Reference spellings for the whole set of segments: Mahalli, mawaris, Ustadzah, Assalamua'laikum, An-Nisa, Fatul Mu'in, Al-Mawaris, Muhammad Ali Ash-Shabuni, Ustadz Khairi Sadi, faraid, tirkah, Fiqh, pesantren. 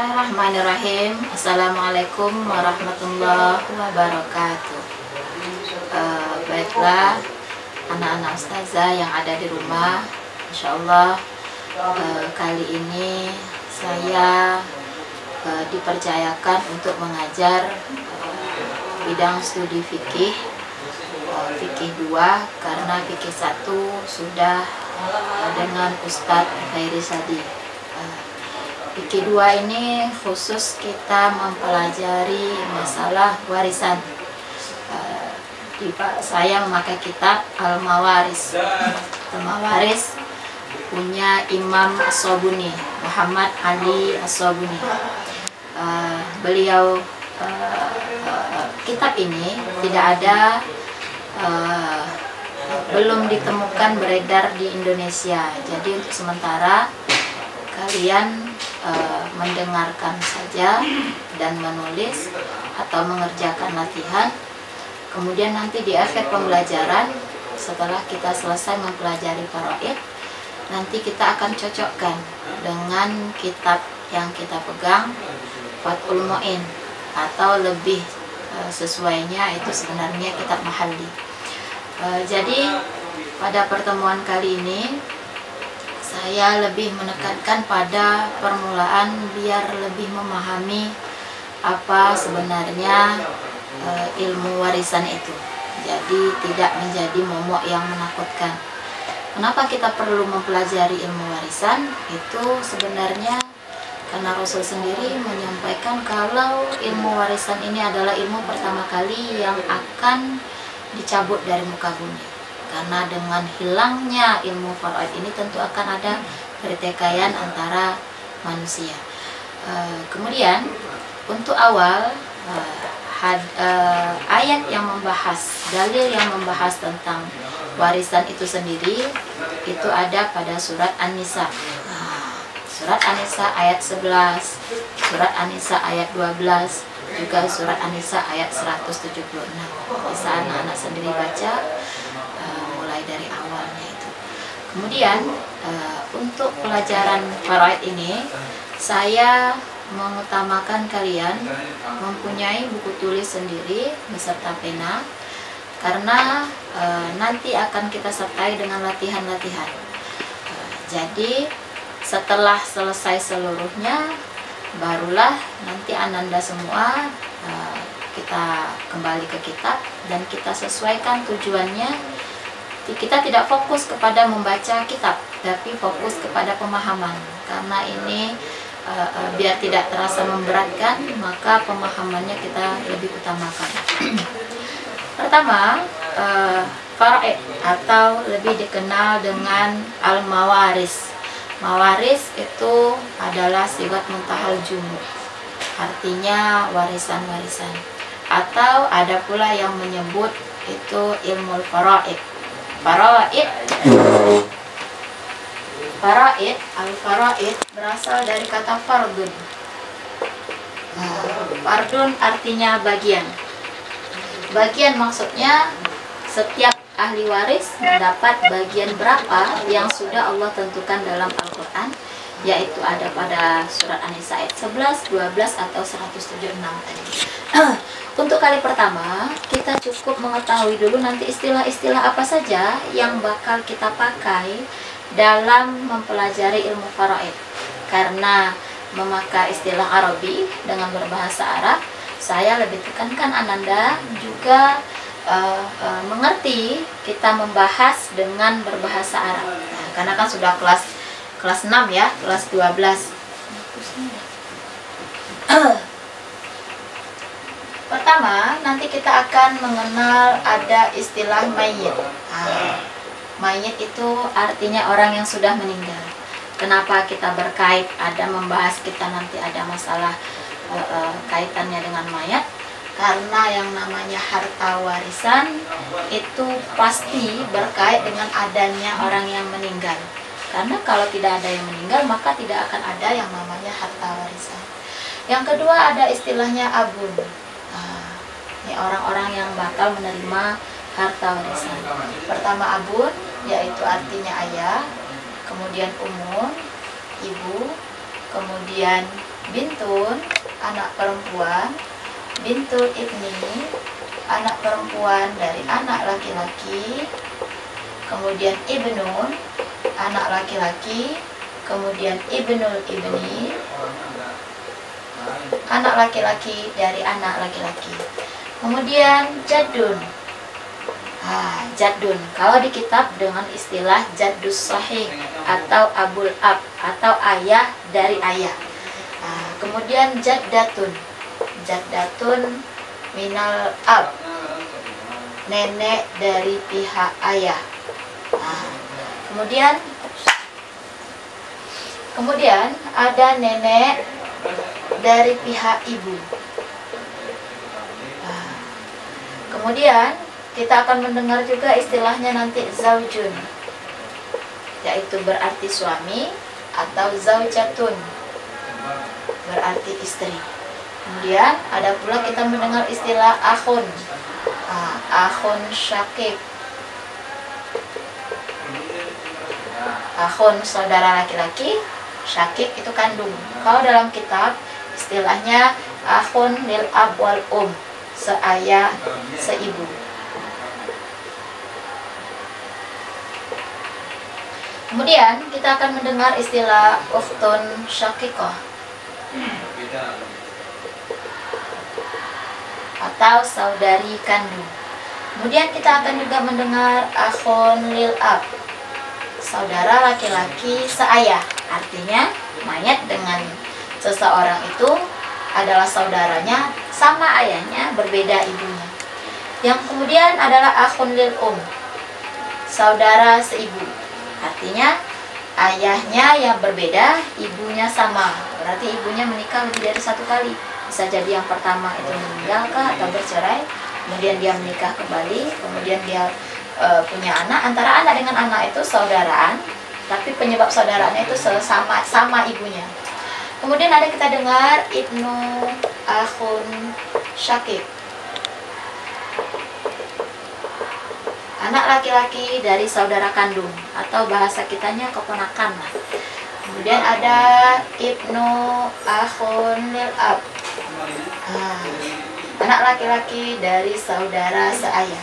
Bismillahirrahmanirrahim. Assalamualaikum warahmatullahi wabarakatuh. Baiklah anak-anak ustazah yang ada di rumah, insyaallah kali ini saya dipercayakan untuk mengajar bidang studi fikih, fikih 2, karena fikih 1 sudah dengan Ustadz Khairi Sadi. Fikih 2 ini khusus kita mempelajari masalah warisan. Saya memakai kitab Al-Mawaris. Al-Mawaris punya Imam Ash-Shabuni, Muhammad Ali Ash-Shabuni. Beliau kitab ini tidak ada, belum ditemukan beredar di Indonesia. Jadi untuk sementara kalian mendengarkan saja dan menulis atau mengerjakan latihan. Kemudian nanti di akhir pembelajaran, setelah kita selesai mempelajari faraid, nanti kita akan cocokkan dengan kitab yang kita pegang, Fatul Mu'in, atau lebih sesuainya itu sebenarnya kitab Mahalli. Jadi pada pertemuan kali ini saya lebih menekankan pada permulaan biar lebih memahami apa sebenarnya ilmu warisan itu. Jadi tidak menjadi momok yang menakutkan. Kenapa kita perlu mempelajari ilmu warisan? Itu sebenarnya karena Rasul sendiri menyampaikan kalau ilmu warisan ini adalah ilmu pertama kali yang akan dicabut dari muka bumi. Karena dengan hilangnya ilmu faraid ini tentu akan ada pertikaian antara manusia. Kemudian untuk awal, ayat yang membahas, dalil yang membahas tentang warisan itu sendiri, itu ada pada surat An-Nisa. Surat An-Nisa ayat 11, surat An-Nisa ayat 12, juga surat An-Nisa ayat 176. Bisa anak-anak sendiri baca mulai dari awalnya itu. Kemudian untuk pelajaran faraid ini saya mengutamakan kalian mempunyai buku tulis sendiri beserta pena, karena nanti akan kita sertai dengan latihan-latihan. Jadi setelah selesai seluruhnya, barulah nanti ananda semua kita kembali ke kitab dan kita sesuaikan tujuannya. Kita tidak fokus kepada membaca kitab, tapi fokus kepada pemahaman. Karena ini biar tidak terasa memberatkan, maka pemahamannya kita lebih utamakan. Pertama, faraid atau lebih dikenal dengan al-mawaris. Mawaris itu adalah sigat muntahal jumuh, artinya warisan-warisan. Atau ada pula yang menyebut itu ilmu faraid. Al-faraid berasal dari kata fardun. Fardun artinya bagian. Bagian maksudnya setiap ahli waris mendapat bagian berapa yang sudah Allah tentukan dalam Al-Quran, yaitu ada pada surat An-Nisa ayat 11, 12, atau 176 tadi. Untuk kali pertama, kita cukup mengetahui dulu nanti istilah-istilah apa saja yang bakal kita pakai dalam mempelajari ilmu faraid. Karena memakai istilah Arabi dengan berbahasa Arab, saya lebih tekankan ananda juga mengerti kita membahas dengan berbahasa Arab. Nah, karena kan sudah kelas 6 ya, kelas 12. Pertama, nanti kita akan mengenal ada istilah mayit. Mayit itu artinya orang yang sudah meninggal. Kenapa kita berkait ada membahas kita nanti ada masalah kaitannya dengan mayat? Karena yang namanya harta warisan itu pasti berkait dengan adanya orang yang meninggal. Karena kalau tidak ada yang meninggal, maka tidak akan ada yang namanya harta warisan. Yang kedua ada istilahnya abun. Ini orang-orang yang bakal menerima harta warisan. Pertama abun, yaitu artinya ayah. Kemudian umun, ibu. kemudian bintun anak perempuan, bintun ibni anak perempuan dari anak laki-laki, kemudian ibnun anak laki-laki, kemudian ibnul ibni anak laki-laki dari anak laki-laki. Kemudian jadun. Jadun, kalau di kitab dengan istilah jaddus sahih atau abul ab atau ayah dari ayah. Kemudian jaddatun, jaddatun minal ab, nenek dari pihak ayah. Kemudian ada nenek dari pihak ibu. Kemudian kita akan mendengar juga istilahnya nanti zaujun, yaitu berarti suami, atau zaujatun berarti istri. Kemudian ada pula kita mendengar istilah akhun, akhun syakib, akhun saudara laki-laki, syakib itu kandung. Kalau dalam kitab istilahnya akhun lil ab wal seayah seibu. Kemudian kita akan mendengar istilah ukhtun syakikoh atau saudari kandung. Kemudian kita akan juga mendengar akhun lil ab, saudara laki-laki seayah. Artinya mayat dengan seseorang itu adalah saudaranya, sama ayahnya, berbeda ibunya. Yang kemudian adalah akhun lil saudara seibu. Artinya ayahnya yang berbeda, ibunya sama. Berarti ibunya menikah lebih dari satu kali. Bisa jadi yang pertama itu meninggal atau bercerai, kemudian dia menikah kembali, kemudian dia punya anak. Antara anak dengan anak itu saudaraan, tapi penyebab saudaraannya itu sama ibunya. Kemudian ada kita dengar ibnu akhun syakib, anak laki-laki dari saudara kandung, atau bahasa kitanya keponakan. Kemudian ada ibnu akhun lil ab, anak laki-laki dari saudara seayah.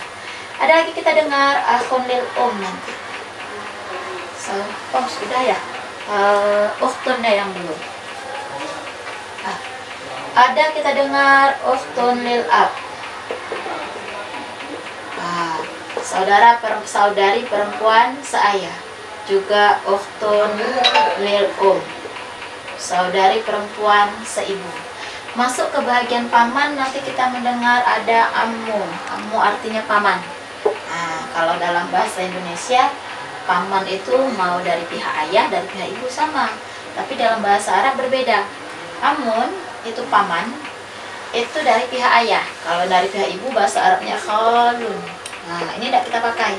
Ada lagi kita dengar akhun lil nanti. Sudah ya, uktunnya yang belum. Ada kita dengar uktun lil ab, saudari perempuan seayah. Juga ukhtun lil saudari perempuan seibu. Masuk ke bagian paman, nanti kita mendengar ada ammu. Ammu artinya paman. Kalau dalam bahasa Indonesia, paman itu mau dari pihak ayah, dari pihak ibu sama. Tapi dalam bahasa Arab berbeda. Amun itu paman, itu dari pihak ayah. Kalau dari pihak ibu bahasa Arabnya khalun. Ini tidak kita pakai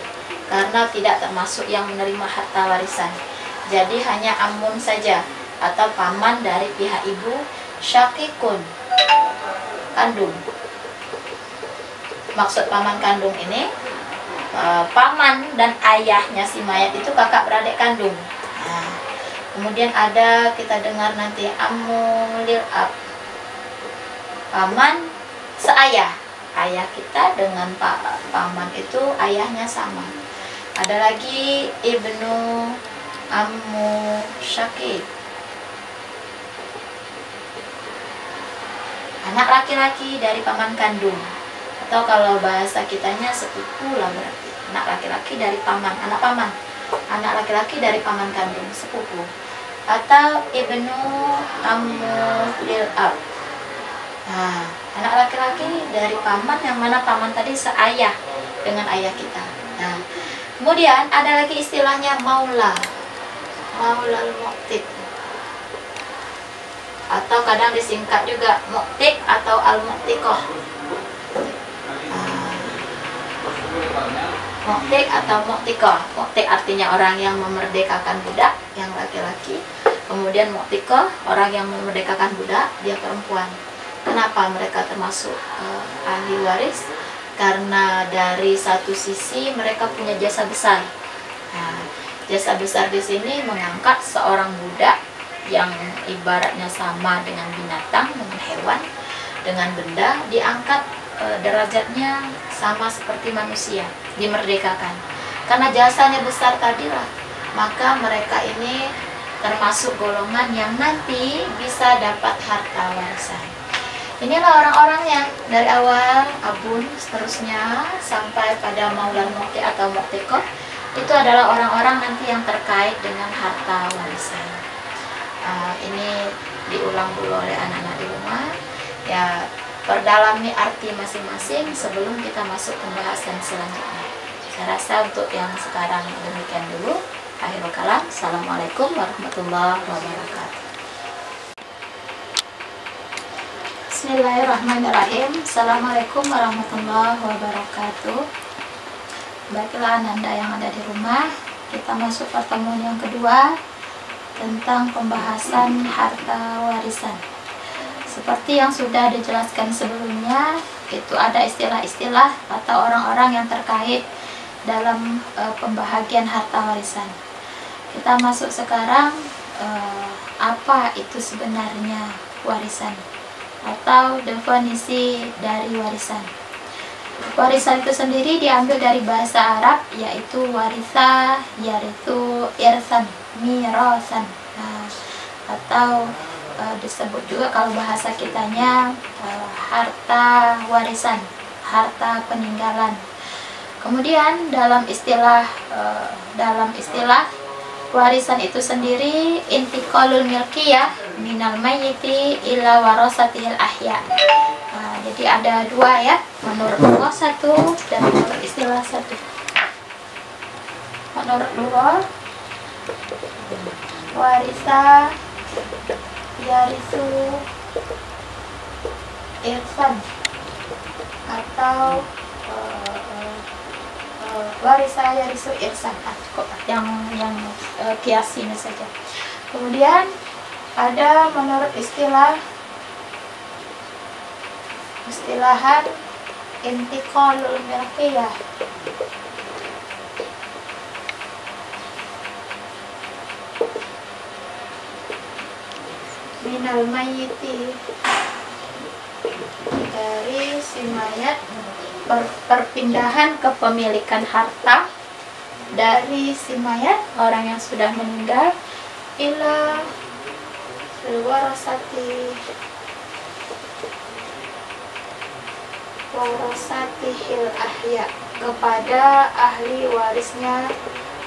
karena tidak termasuk yang menerima harta warisan. Jadi hanya amun saja, atau paman dari pihak ibu, syakikun kandung. Maksud paman kandung ini, paman dan ayahnya si mayat itu kakak beradik kandung. Kemudian ada kita dengar nanti ammu lil ab, paman seayah. Ayah kita dengan paman itu ayahnya sama. Ada lagi ibnu ammu syakib, anak laki-laki dari paman kandung, atau kalau bahasa kitanya sepupu lah berarti. Anak laki-laki dari paman, anak paman, anak laki-laki dari paman kandung, sepupu. Atau ibnu ammu lil ab, anak laki-laki dari paman yang mana paman tadi seayah dengan ayah kita. Kemudian ada lagi istilahnya maula, maula al-muqtid, atau kadang disingkat juga muqtid atau al-muqtikoh. Muqtid atau muqtikoh. Muqtid artinya orang yang memerdekakan budak, yang laki-laki. Kemudian muqtikoh, orang yang memerdekakan budak, dia perempuan. Kenapa mereka termasuk ahli waris? Karena dari satu sisi mereka punya jasa besar. Jasa besar di sini mengangkat seorang budak yang ibaratnya sama dengan binatang, dengan hewan, dengan benda, diangkat derajatnya sama seperti manusia, dimerdekakan. Karena jasanya besar tadilah, maka mereka ini termasuk golongan yang nanti bisa dapat harta warisan. Inilah orang-orang yang dari awal Abun seterusnya sampai pada Maulana Mukti atau Muktikot, itu adalah orang-orang nanti yang terkait dengan harta warisan. Ini diulang dulu oleh anak-anak di rumah, ya, perdalami arti masing-masing sebelum kita masuk pembahasan selanjutnya. Saya rasa untuk yang sekarang demikian dulu. Akhirul kalam. Assalamualaikum warahmatullahi wabarakatuh. Bismillahirrahmanirrahim. Assalamualaikum warahmatullahi wabarakatuh. Baiklah Ananda yang ada di rumah, kita masuk pertemuan yang kedua tentang pembahasan harta warisan. Seperti yang sudah dijelaskan sebelumnya, itu ada istilah-istilah atau orang-orang yang terkait dalam pembahagian harta warisan. Kita masuk sekarang apa itu sebenarnya warisan atau definisi dari warisan. Warisan itu sendiri diambil dari bahasa Arab, yaitu warisa, yaitu irsan, mirasan, atau disebut juga kalau bahasa kitanya harta warisan, harta peninggalan. Kemudian dalam istilah warisan itu sendiri intiqalul milkiyah minal mayyiti ila warasatihil ahya. Jadi ada dua ya, menurut lugah satu dan menurut istilah satu. Menurut lugah warisa yarisu irfan atau warisa yarisu irsan, yang kiasinya saja. Kemudian ada menurut istilahan intiqalul milkiyah. Minal mayyiti, dari si mayat, perpindahan kepemilikan harta dari si mayat, orang yang sudah meninggal, ila warasatihil ahya, kepada ahli warisnya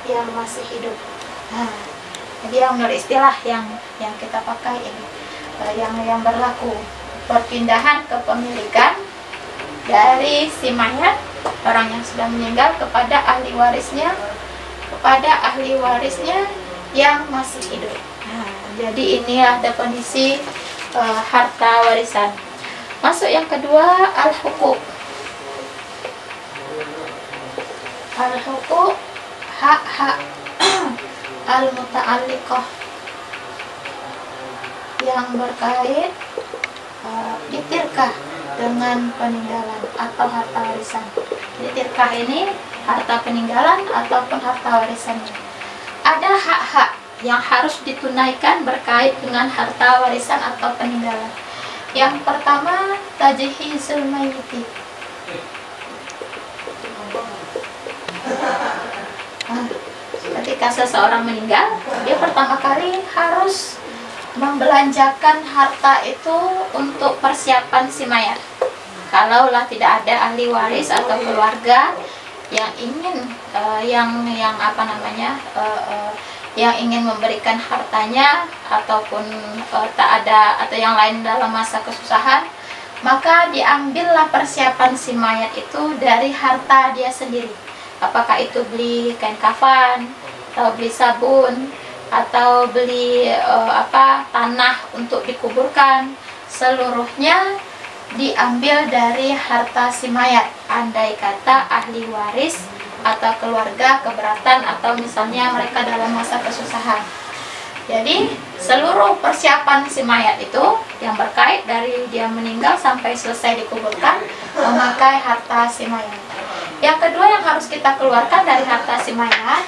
yang masih hidup. Nah, jadi yang menurut istilah yang kita pakai ini, yang berlaku perpindahan kepemilikan dari si mayat, orang yang sudah meninggal, kepada ahli warisnya yang masih hidup. Nah, jadi inilah definisi harta warisan. Masuk yang kedua, al-huquq. Al-huquq, hak-hak al-muta'alliqah yang berkait ditirkah dengan peninggalan atau harta warisan. Jadi tirkah ini harta peninggalan ataupun harta warisannya. Ada hak-hak yang harus ditunaikan berkait dengan harta warisan atau peninggalan. Yang pertama, tajhizul mayiti. Ketika seseorang meninggal, dia pertama kali harus membelanjakan harta itu untuk persiapan si mayat. Kalaulah tidak ada ahli waris atau keluarga yang ingin yang ingin memberikan hartanya, ataupun tak ada atau yang lain dalam masa kesusahan, maka diambillah persiapan si mayat itu dari harta dia sendiri. Apakah itu beli kain kafan, atau beli sabun, atau beli tanah untuk dikuburkan, seluruhnya diambil dari harta si mayat. Andai kata ahli waris atau keluarga keberatan, atau misalnya mereka dalam masa kesusahan, jadi seluruh persiapan si mayat itu yang berkait dari dia meninggal sampai selesai dikuburkan memakai harta si mayat. Yang kedua yang harus kita keluarkan dari harta si mayat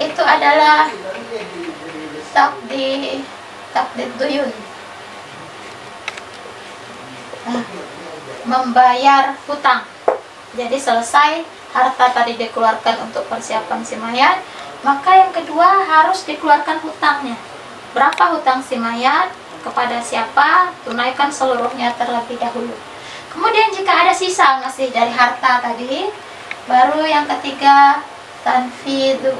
itu adalah takdid duyun, membayar hutang. Jadi selesai harta tadi dikeluarkan untuk persiapan si mayat, maka yang kedua harus dikeluarkan hutangnya. Berapa hutang si mayat, kepada siapa, tunaikan seluruhnya terlebih dahulu. Kemudian jika ada sisa masih dari harta tadi, baru yang ketiga tanfidhu.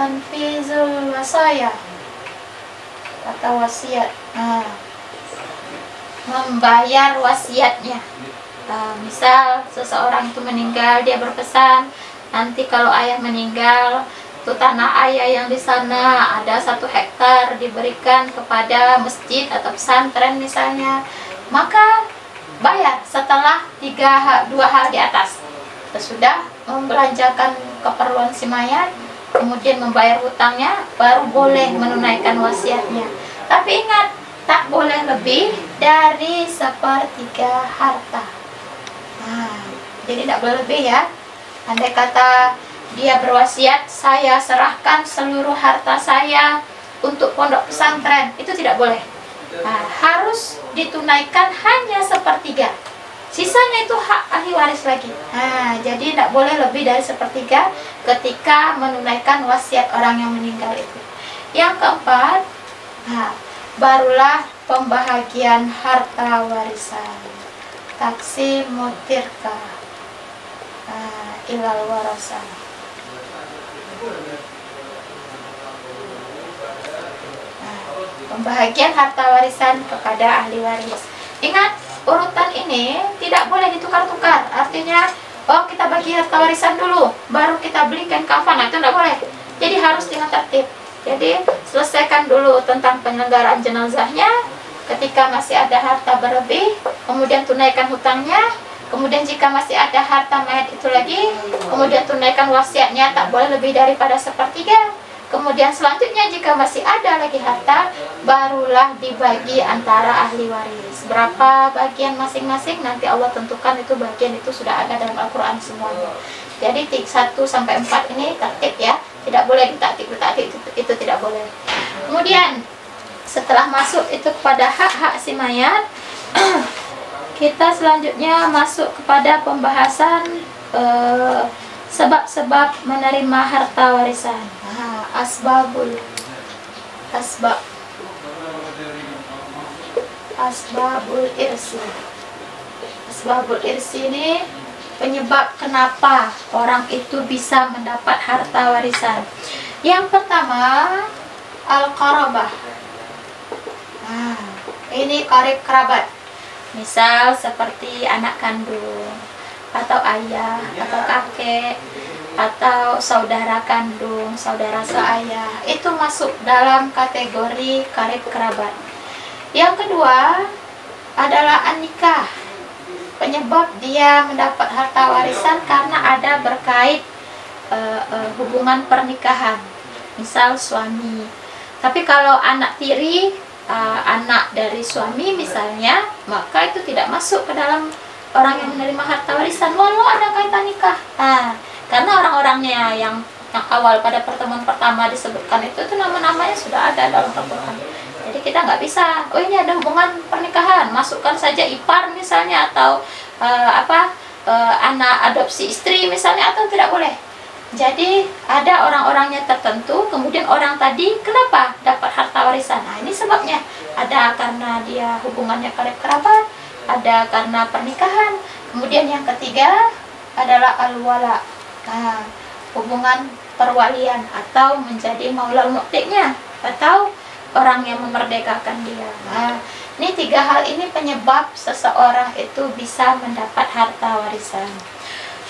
Tanfizul wasaya atau wasiat. Membayar wasiatnya. Misal seseorang itu meninggal, dia berpesan, nanti kalau ayah meninggal, itu tanah ayah yang di sana ada 1 hektar diberikan kepada masjid atau pesantren misalnya. Maka bayar setelah 2 hari di atas. Sesudah membelanjakan keperluan si mayat, kemudian membayar hutangnya, baru boleh menunaikan wasiatnya. Tapi ingat, tak boleh lebih dari 1/3 harta. Jadi tidak boleh lebih ya. Andai kata dia berwasiat, saya serahkan seluruh harta saya untuk pondok pesantren, itu tidak boleh. Harus ditunaikan hanya 1/3. Sisanya itu hak ahli waris lagi. Jadi tidak boleh lebih dari 1/3 ketika menunaikan wasiat orang yang meninggal itu. Yang keempat, barulah pembahagian harta warisan. Taqsimut tirkah ilal warasah. Pembahagian harta warisan kepada ahli waris. Ingat, urutan ini tidak boleh ditukar-tukar. Artinya, oh kita bagi harta warisan dulu, baru kita belikan kafan, itu tidak boleh. Jadi harus dengan tertib. Jadi selesaikan dulu tentang penyelenggaraan jenazahnya. Ketika masih ada harta berlebih, kemudian tunaikan hutangnya. Kemudian jika masih ada harta mayat itu lagi, kemudian tunaikan wasiatnya, tak boleh lebih daripada 1/3. Kemudian selanjutnya jika masih ada lagi harta, barulah dibagi antara ahli waris. Berapa bagian masing-masing, nanti Allah tentukan itu bagian itu sudah ada dalam Al-Quran semuanya. Jadi 1-4 ini tertib ya, tidak boleh ditaktib itu tidak boleh. Kemudian setelah masuk itu kepada hak-hak si mayat, kita selanjutnya masuk kepada pembahasan sebab-sebab menerima harta warisan. Asbabul irsi ini penyebab kenapa orang itu bisa mendapat harta warisan. Yang pertama, al-qarabah. Ini qarib kerabat, misal seperti anak kandung atau ayah, atau kakek, atau saudara kandung, saudara seayah, itu masuk dalam kategori qarib kerabat. Yang kedua adalah an-nikah. Penyebab dia mendapat harta warisan karena ada berkait hubungan pernikahan, misal suami. Tapi kalau anak tiri, anak dari suami misalnya, maka itu tidak masuk ke dalam orang yang menerima harta warisan walau ada kaitan nikah. Karena orang-orangnya yang awal pada pertemuan pertama disebutkan itu nama-namanya sudah ada dalam Al-Quran. Jadi kita nggak bisa, oh ini ada hubungan pernikahan, masukkan saja ipar misalnya, atau anak adopsi istri misalnya, atau tidak boleh. Jadi ada orang-orangnya tertentu, kemudian orang tadi kenapa dapat harta warisan? Ini sebabnya, ada karena dia hubungannya karib kerabat, ada karena pernikahan. Kemudian yang ketiga adalah al-wala, hubungan perwalian atau menjadi maulal mu'tiknya atau orang yang memerdekakan dia. Ini 3 hal ini penyebab seseorang itu bisa mendapat harta warisan.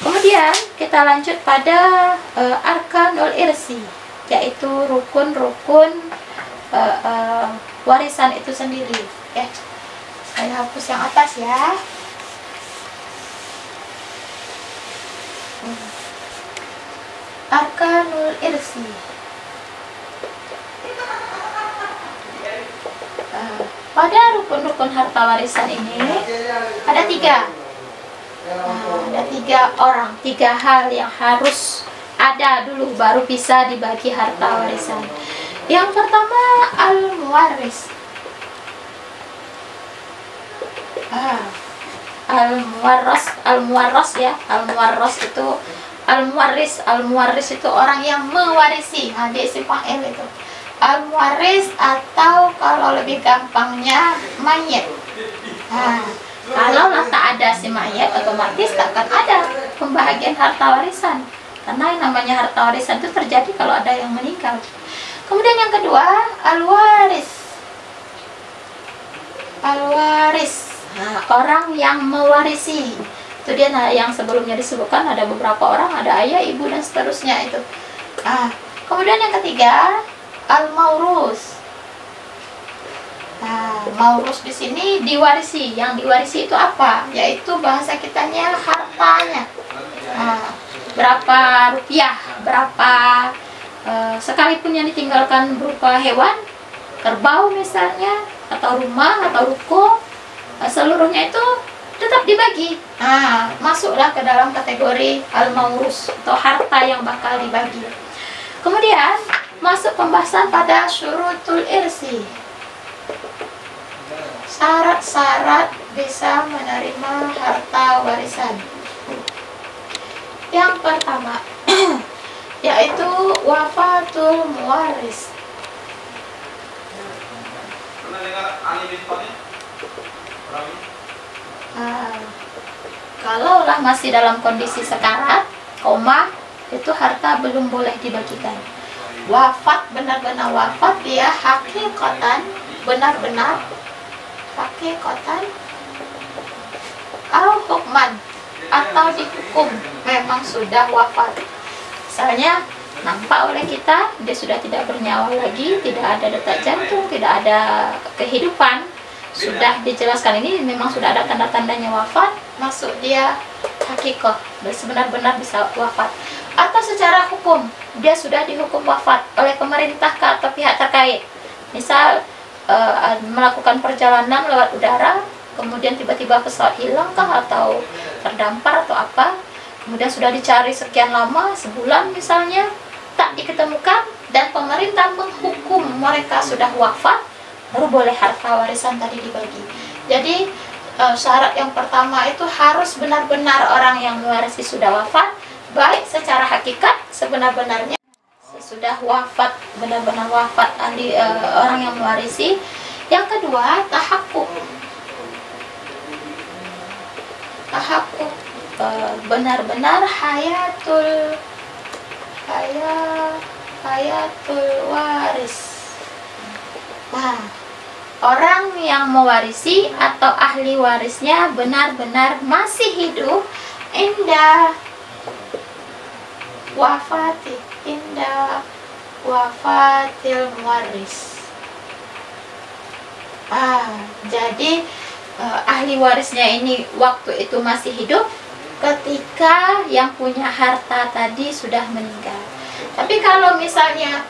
Kemudian kita lanjut pada arkanul irsi, yaitu rukun-rukun warisan itu sendiri. Saya hapus yang atas ya. Arkanul irsi. Pada rukun-rukun harta warisan ini ada 3. tiga orang, tiga hal yang harus ada dulu baru bisa dibagi harta warisan. Yang pertama al-muwaris. Al-muwaris itu orang yang mewarisi. Nah, dia si panggil itu al-muwaris, atau kalau lebih gampangnya mayit. Nah, kalau tak ada si mayit, otomatis takkan ada pembagian harta warisan, karena yang namanya harta warisan itu terjadi kalau ada yang meninggal. Kemudian yang kedua al-waris. Nah, orang yang mewarisi itu dia yang sebelumnya disebutkan ada beberapa orang, ada ayah, ibu, dan seterusnya itu. Nah, kemudian yang ketiga al-maurus. Nah, maurus di sini diwarisi. Yang diwarisi itu apa? Yaitu bahasa kitanya hartanya. Nah, berapa rupiah, berapa sekalipun yang ditinggalkan berupa hewan, kerbau misalnya, atau rumah, atau ruko, seluruhnya itu tetap dibagi. Nah, masuklah ke dalam kategori al-maurus atau harta yang bakal dibagi. Kemudian masuk pembahasan pada syurutul irsi, syarat-syarat bisa menerima harta warisan. Yang pertama yaitu wafatul muwaris. Kalaulah masih dalam kondisi sekarat, koma, itu harta belum boleh dibagikan. Wafat, benar-benar wafat, dia hakikatan, benar-benar hakikatan, al hukman, atau dihukum memang sudah wafat. Misalnya nampak oleh kita dia sudah tidak bernyawa lagi, tidak ada detak jantung, tidak ada kehidupan, sudah dijelaskan ini memang sudah ada tanda-tandanya wafat, masuk dia hakikoh, benar-benar bisa wafat. Atau secara hukum dia sudah dihukum wafat oleh pemerintah atau pihak terkait, misal melakukan perjalanan lewat udara, kemudian tiba-tiba pesawat hilang kah, atau terdampar atau apa, kemudian sudah dicari sekian lama, sebulan misalnya, tak diketemukan, dan pemerintah menghukum mereka sudah wafat, baru boleh harta warisan tadi dibagi. Jadi syarat yang pertama itu harus benar-benar orang yang mewarisi sudah wafat, baik secara hakikat sebenar-benarnya sesudah wafat, benar-benar wafat ahli, orang yang mewarisi. Yang kedua tahakkuk. Tahakkuk benar-benar hayatul waris. Nah, orang yang mewarisi atau ahli warisnya benar-benar masih hidup indah wafatil muwaris. Jadi ahli warisnya ini waktu itu masih hidup, ketika yang punya harta tadi sudah meninggal. Tapi kalau misalnya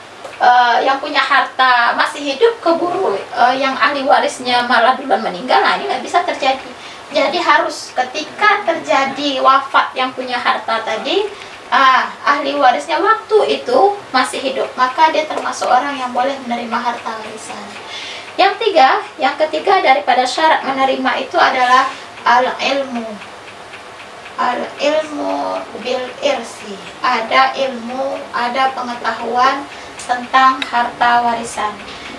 yang punya harta masih hidup keburu yang ahli warisnya malah duluan meninggal, nah ini nggak bisa terjadi. Jadi harus ketika terjadi wafat yang punya harta tadi, ahli warisnya waktu itu masih hidup, maka dia termasuk orang yang boleh menerima harta warisan. Yang ketiga daripada syarat menerima itu adalah al ilmu bil irsi, ada ilmu, ada pengetahuan tentang harta warisan.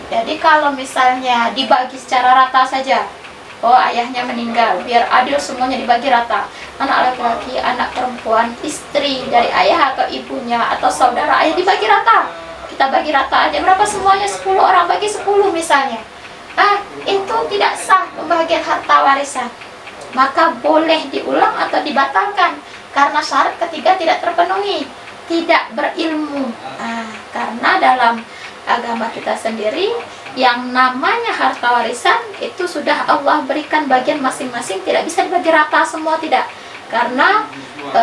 Jadi kalau misalnya dibagi secara rata saja, oh ayahnya meninggal, biar adil semuanya dibagi rata, anak laki-laki, anak perempuan, istri dari ayah atau ibunya atau saudara ayah dibagi rata, kita bagi rata aja berapa semuanya, 10 orang bagi 10 misalnya, itu tidak sah pembagian harta warisan, maka boleh diulang atau dibatalkan karena syarat ketiga tidak terpenuhi, tidak berilmu. Karena dalam agama kita sendiri yang namanya harta warisan itu sudah Allah berikan bagian masing-masing, tidak bisa dibagi rata semua, tidak, karena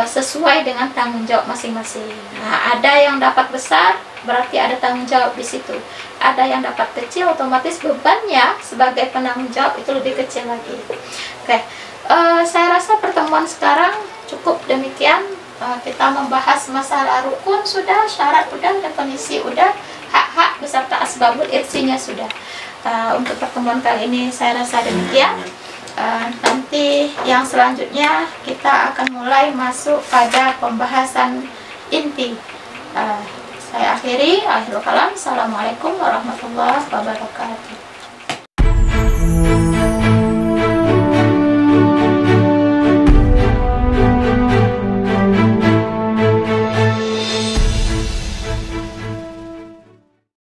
sesuai dengan tanggung jawab masing-masing. Nah, ada yang dapat besar berarti ada tanggung jawab di situ, ada yang dapat kecil otomatis bebannya sebagai penanggung jawab itu lebih kecil lagi. Oke, saya rasa pertemuan sekarang cukup. Cukup demikian, kita membahas masalah rukun sudah, syarat sudah, definisi sudah, hak-hak beserta asbabul irsinya sudah. Untuk pertemuan kali ini saya rasa demikian. Nanti yang selanjutnya kita akan mulai masuk pada pembahasan inti. Saya akhiri, akhirul kalam. Assalamualaikum warahmatullahi wabarakatuh.